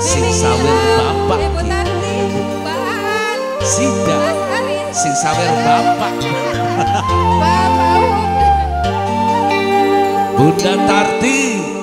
sing sawer bapak, sida sing sawer bapak, Bunda Tarti.